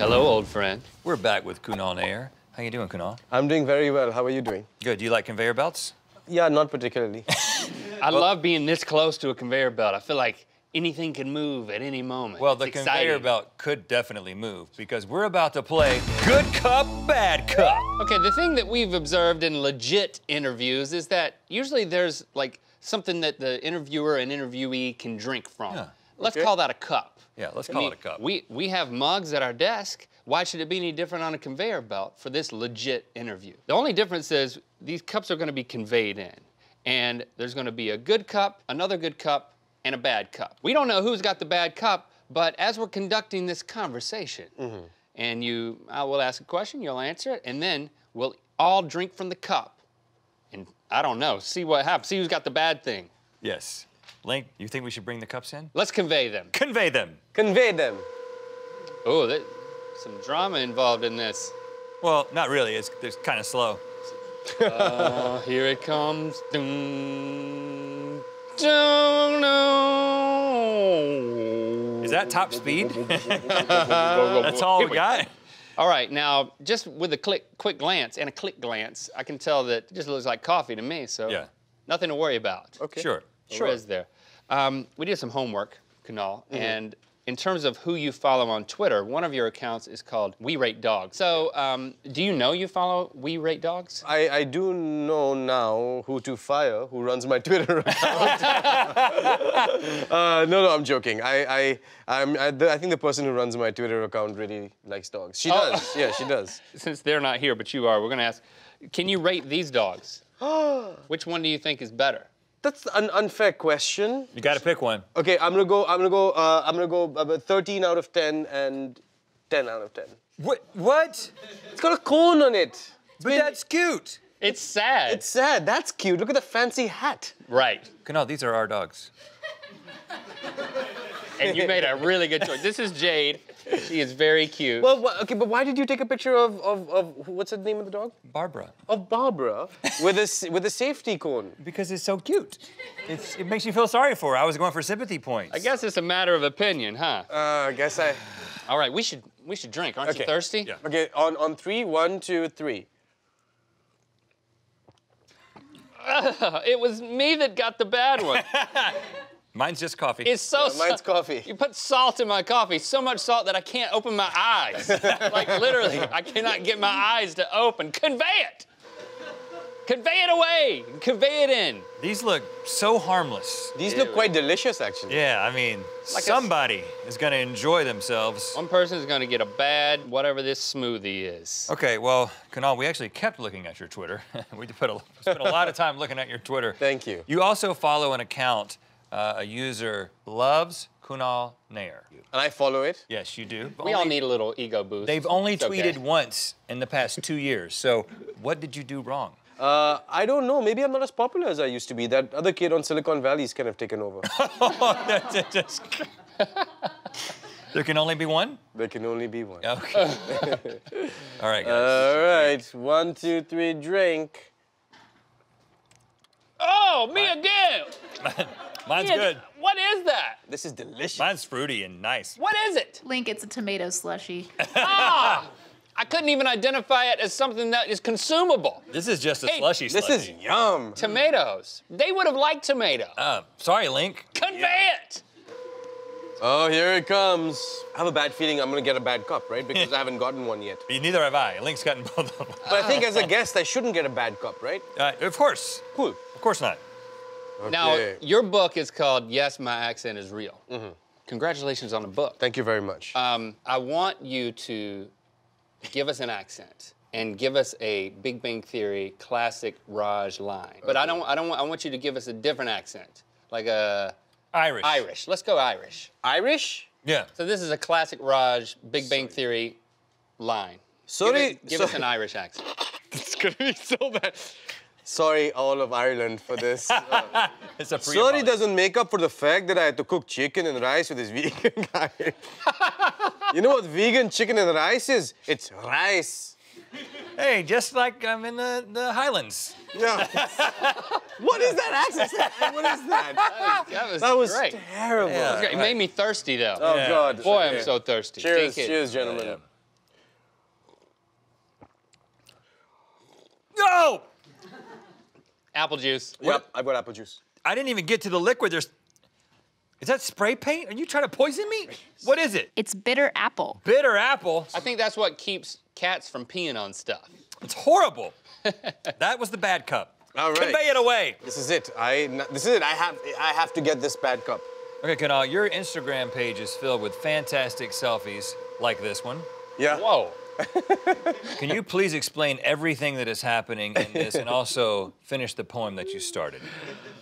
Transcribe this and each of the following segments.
Hello, old friend. We're back with Kunal Nayyar. How you doing, Kunal? I'm doing very well. How are you doing? Good. Do you like conveyor belts? Yeah, not particularly. I love being this close to a conveyor belt. I feel like anything can move at any moment. Well, the conveyor belt could definitely move because we're about to play Good Cop, Bad Cop. Okay, the thing that we've observed in legit interviews is that usually there's like something that the interviewer and interviewee can drink from. Yeah. Let's call that a cup. Yeah, let's call it a cup. We have mugs at our desk. Why should it be any different on a conveyor belt for this legit interview? The only difference is these cups are gonna be conveyed in. And there's gonna be a good cup, another good cup, and a bad cup. We don't know who's got the bad cup, but as we're conducting this conversation, and I will ask a question, you'll answer it, and then we'll all drink from the cup. And I don't know, see what happens, see who's got the bad thing. Yes. Link, you think we should bring the cups in? Let's convey them. Convey them. Convey them. Oh, there's some drama involved in this. Well, not really, it's kind of slow. Here it comes. Dun, dun, dun. Is that top speed? That's all we got? All right, now, just with a quick glance and a click glance, I can tell that it just looks like coffee to me, so nothing to worry about. Okay. Sure. Sure is there. We did some homework, Kunal, and in terms of who you follow on Twitter, one of your accounts is called We Rate Dogs. So, do you know you follow We Rate Dogs? I do know now who to fire, who runs my Twitter account. No, I'm joking. I think the person who runs my Twitter account really likes dogs. She does, yeah, she does. Since they're not here, but you are, we're gonna ask, can you rate these dogs? Which one do you think is better? That's an unfair question. You gotta pick one. Okay, I'm gonna go 13 out of 10 and 10 out of 10. What? It's got a cone on it. But that's cute. It's sad. It's sad, that's cute. Look at the fancy hat. Right. Kunal, these are our dogs. And you made a really good choice. This is Jade. She is very cute. Well, okay, but why did you take a picture of what's the name of the dog? Barbara. Of Barbara with a safety cone. Because it's so cute. It makes you feel sorry for her. I was going for sympathy points. I guess it's a matter of opinion, huh? I guess I. All right, we should drink. Aren't you thirsty? Yeah. Okay, on three, one, two, three. It was me that got the bad one. Mine's just coffee. It's so mine's coffee. You put salt in my coffee, so much salt that I can't open my eyes. Like literally, I cannot get my eyes to open. Convey it! Convey it away! Convey it in! These look so harmless. These look quite delicious, actually. Yeah, I mean, like somebody is gonna enjoy themselves. One person is gonna get a bad whatever this smoothie is. Okay, well, Kunal, we actually kept looking at your Twitter. We spent a lot of time looking at your Twitter. Thank you. You also follow an account a user loves Kunal Nayyar. And I follow it? Yes, you do. We all need a little ego boost. They've only tweeted once in the past 2 years, so what did you do wrong? I don't know, maybe I'm not as popular as I used to be. That other kid on Silicon Valley's kind of taken over. There can only be one? There can only be one. Okay. All right, guys. All right, one, two, three, drink. Oh, me again! Mine's good. What is that? This is delicious. Mine's fruity and nice. What is it? Link, it's a tomato slushie. Ah! I couldn't even identify it as something that is consumable. This is just a slushie. This is yum. Tomatoes. They would have liked tomato. Sorry, Link. Convey it! Oh, here it comes. I have a bad feeling I'm gonna get a bad cup, right? Because I haven't gotten one yet. Neither have I. Link's gotten both of them. But I think as a guest, I shouldn't get a bad cup, right? Of course. Cool. Of course not. Okay. Now, your book is called Yes, My Accent Is Real. Congratulations on the book. Thank you very much. I want you to give us an accent and give us a Big Bang Theory classic Raj line. Okay. But I want you to give us a different accent, like a... Irish. Irish, let's go Irish. Irish? Yeah. So this is a classic Raj Big Bang Theory line. Give us an Irish accent. It's gonna be so bad. Sorry, all of Ireland, for this. It's a free apology. Doesn't make up for the fact that I had to cook chicken and rice with this vegan guy. You know what vegan chicken and rice is? It's rice. Hey, just like I'm in the Highlands. Yeah. What is that accent? What is that? That was great. Terrible. Yeah, it made me thirsty, though. Oh, God. Boy, I'm so thirsty. Cheers, gentlemen. Yeah. No! Apple juice. Yep, I've got apple juice. I didn't even get to the liquid. Is that spray paint? Are you trying to poison me? What is it? It's bitter apple. Bitter apple? I think that's what keeps cats from peeing on stuff. It's horrible. That was the bad cup. All right. Convey it away. This is it. I have to get this bad cup. Okay, Kunal, your Instagram page is filled with fantastic selfies like this one. Yeah. Whoa. Can you please explain everything that is happening in this and also finish the poem that you started?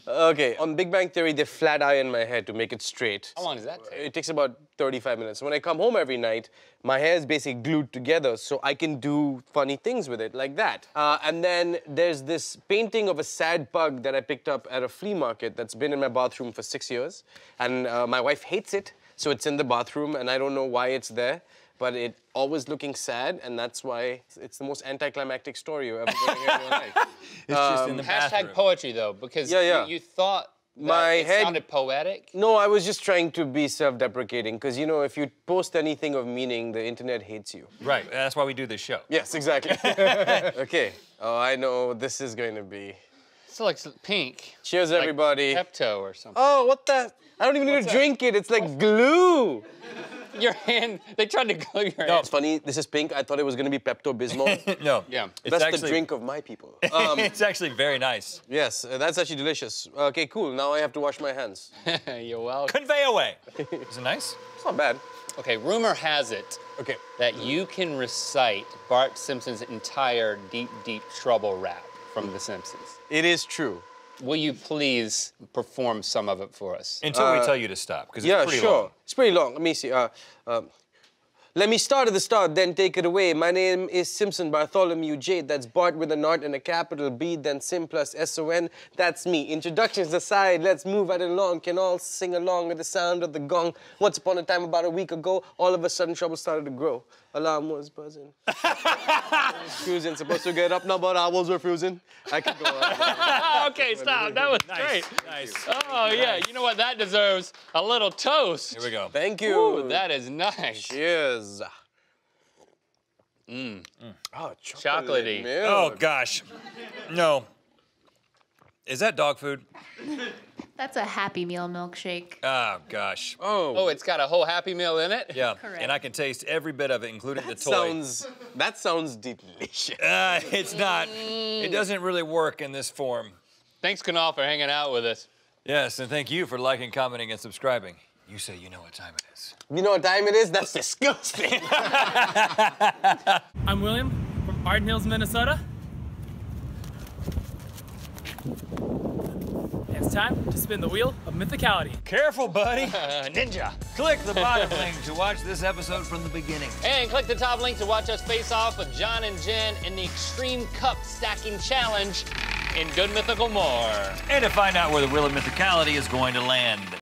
Okay, on Big Bang Theory, they flat iron my hair to make it straight. How long does that take? It takes about 35 minutes. When I come home every night, my hair is basically glued together so I can do funny things with it, like that. And then there's this painting of a sad pug that I picked up at a flea market that's been in my bathroom for 6 years. And my wife hates it, so it's in the bathroom and I don't know why it's there. But it always looking sad, and that's why it's the most anticlimactic story you ever heard in your life. It's just in the bathroom. Hashtag poetry, though, because you thought that it sounded poetic? No, I was just trying to be self-deprecating, because, you know, if you post anything of meaning, the internet hates you. Right, that's why we do this show. Yes, exactly. Okay, oh, I know this is going to be... It's like pink. Cheers, like everybody. Pepto or something. Oh, what the... I don't even need to drink it, it's like glue. Your hand, they tried to glue your hand. No, it's funny, this is pink. I thought it was going to be Pepto-Bismol. No. Yeah. That's actually, the drink of my people. It's actually very nice. Yes, that's actually delicious. Okay, cool, now I have to wash my hands. You're welcome. Convey away. Is it nice? It's not bad. Okay, rumor has it that you can recite Bart Simpson's entire Deep, Deep Trouble rap from The Simpsons. It is true. Will you please perform some of it for us? Until we tell you to stop, because it's pretty long. It's pretty long. Let me see. Let me start at the start, then take it away. My name is Simpson Bartholomew J. That's Bart with an art and a capital B, then Sim plus S-O-N. That's me. Introductions aside, let's move right along. Can all sing along at the sound of the gong. Once upon a time, about a week ago, all of a sudden trouble started to grow. Alarm was buzzing. Cruising, supposed to get up now, but I was refusing. I could go on. Okay, stop. That was great. Nice. Oh, yeah. You know what? That deserves a little toast. Here we go. Thank you. Ooh, that is nice. Cheers. Mmm. Mm. Oh, chocolatey. Oh, gosh. No. Is that dog food? That's a Happy Meal milkshake. Oh, gosh. Oh. Oh, it's got a whole Happy Meal in it? Yeah. Correct. And I can taste every bit of it, including the toy. That sounds delicious. It's not. It doesn't really work in this form. Thanks, Kunal, for hanging out with us. Yes, and thank you for liking, commenting, and subscribing. You say you know what time it is. You know what time it is? That's disgusting. I'm William from Arden Hills, Minnesota. It's time to spin the Wheel of Mythicality. Careful, buddy. Ninja. Click the bottom link to watch this episode from the beginning. And click the top link to watch us face off with John and Jen in the Extreme Cup Stacking Challenge in Good Mythical More. And to find out where the Wheel of Mythicality is going to land.